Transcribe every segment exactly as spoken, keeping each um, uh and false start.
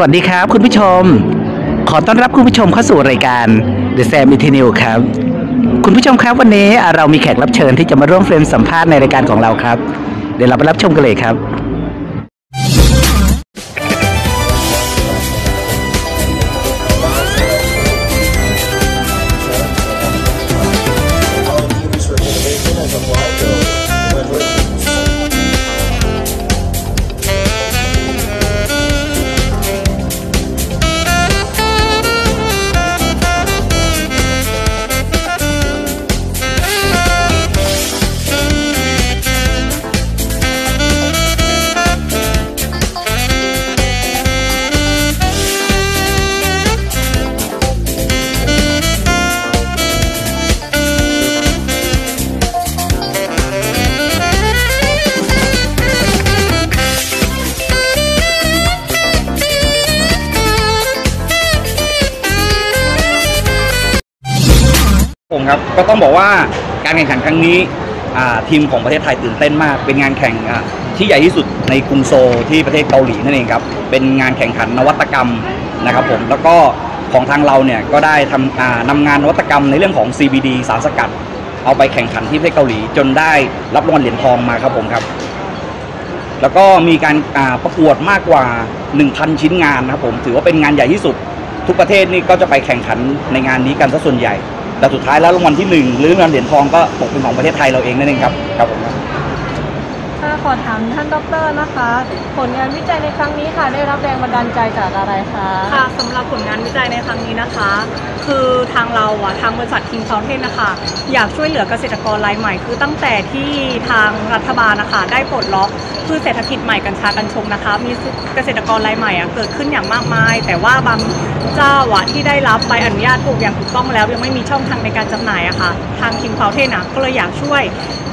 สวัสดีครับคุณผู้ชมขอต้อนรับคุณผู้ชมเข้าสู่รายการ TheSaMET!นิวส์ ครับคุณผู้ชมครับวันนี้เรามีแขกรับเชิญที่จะมาร่วมเฟรมสัมภาษณ์ในรายการของเราครับเดี๋ยวเราไปรับชมกันเลยครับผมครับก็ต้องบอกว่าการแข่งขันครั้งนี้ทีมของประเทศไทยตื่นเต้นมากเป็นงานแข่งที่ใหญ่ที่สุดในกรุงโซลที่ประเทศเกาหลีนั่นเองครับเป็นงานแข่งขันนวัตกรรมนะครับผมแล้วก็ของทางเราเนี่ยก็ได้ทำนำงานนวัตกรรมในเรื่องของ ซี บี ดี สารสกัดเอาไปแข่งขันที่ประเทศเกาหลีจนได้รับรางวัลเหรียญทองมาครับผมครับแล้วก็มีการประกวดมากกว่า หนึ่งพัน ชิ้นงานนะครับผมถือว่าเป็นงานใหญ่ที่สุดทุกประเทศนี่ก็จะไปแข่งขันในงานนี้กันซะส่วนใหญ่แต่สุดท้ายแล้วรางวัลที่หนึ่งหรือรางวัลเหรียญทองก็ตกเป็นของประเทศไทยเราเองนั่นเองครับครับผมครับค่ะขอถามท่านดร.นะคะผลงานวิจัยในครั้งนี้ค่ะได้รับแรงบันดาลใจจากอะไรคะค่ะสำหรับผลงานวิจัยในครั้งนี้นะคะคือทางเราอะทางบริษัทคิงเซาเทนนะคะอยากช่วยเหลือเกษตรกรรายใหม่คือตั้งแต่ที่ทางรัฐบาลนะคะได้ปลดล็อกพืชเศรษฐกิจใหม่กัญชากัญชงนะคะมีเกษตรกรรายใหม่อะเกิดขึ้นอย่างมากมายแต่ว่าบางเจ้าอะที่ได้รับใบอนุญาตปลูกอย่างถูกต้องแล้วยังไม่มีช่องทางในการจำหน่ายอะค่ะทางคิงเซาเทนก็เลยอยากช่วย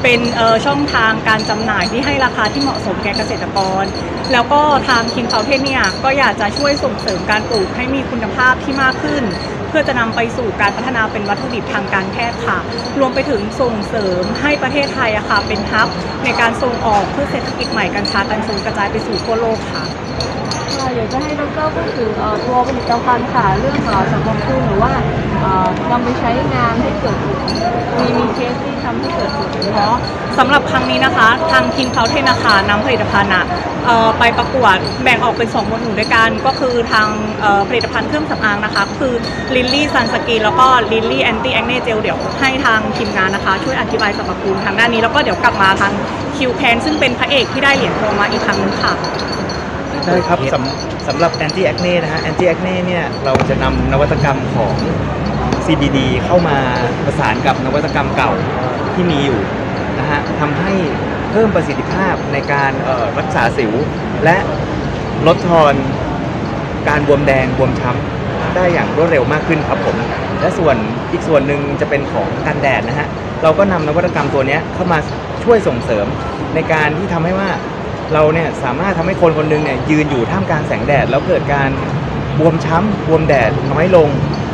เป็นช่องทางการจำหน่ายที่ให้ราคาที่เหมาะสมแก่เกษตรกรแล้วก็ทางคิงเซาเทนเนี่ยก็อยากจะช่วยส่งเสริมการปลูกให้มีคุณภาพที่มากขึ้นเพื่อจะนำไปสู่การพัฒนาเป็นวัตถุดิบทางการแพทย์ค่ะรวมไปถึงส่งเสริมให้ประเทศไทยอะค่ะเป็นฮับในการส่งออกพืชเศรษฐกิจใหม่กัญชากัญชงกระจายไปสู่ทั่วโลกค่ะอยากจะให้ดร.พูดถึงตัวผลิตภัณฑ์ค่ะเรื่องสัมปทานหรือว่านำไปใช้งานให้เกิดมีมีเคสที่ทำให้เกิดผลเนาะสำหรับครั้งนี้นะคะทางทีมเค้าเทนนะคะนำผลิตภัณฑ์ไปประกวดแบ่งออกเป็นสองหมวดหมู่ด้วยกันก็คือทางผลิตภัณฑ์เครื่องสำอางนะคะคือลิลลี่ซันสกีแล้วก็ลิลลี่แอนตี้แองเน่เจลเดี๋ยวให้ทางทีมงานนะคะช่วยอธิบายสรรพคุณทางด้านนี้แล้วก็เดี๋ยวกลับมาทางคิวแพนซึ่งเป็นพระเอกที่ได้เหรียญทองมาอีกครั้งนึงค่ะได้ครับสำสำหรับแอนตี้แอคเน่นะฮะแอนตี้แอคเน่เนี่ยเราจะนำนวัตกรรมของ ซี บี ดี เข้ามาประสานกับนวัตกรรมเก่าที่มีอยู่นะฮะทำให้เพิ่มประสิทธิภาพในการรักษาสิวและลดทอนการบวมแดงบวมช้ำได้อย่างรวดเร็วมากขึ้นครับผมและส่วนอีกส่วนหนึ่งจะเป็นของกันแดดนะฮะเราก็นำนวัตกรรมตัวนี้เข้ามาช่วยส่งเสริมในการที่ทำให้ว่าเราเนี่ยสามารถทำให้คนคนหนึ่งเนี่ยยืนอยู่ท่ามกลางแสงแดดแล้วเกิดการบวมช้ำบวมแดดน้อยลง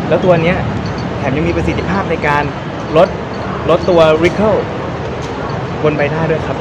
แล้วตัวเนี้ยแถมยังมีประสิทธิภาพในการลดลดตัวริคเคิลบนใบหน้าด้วยครับ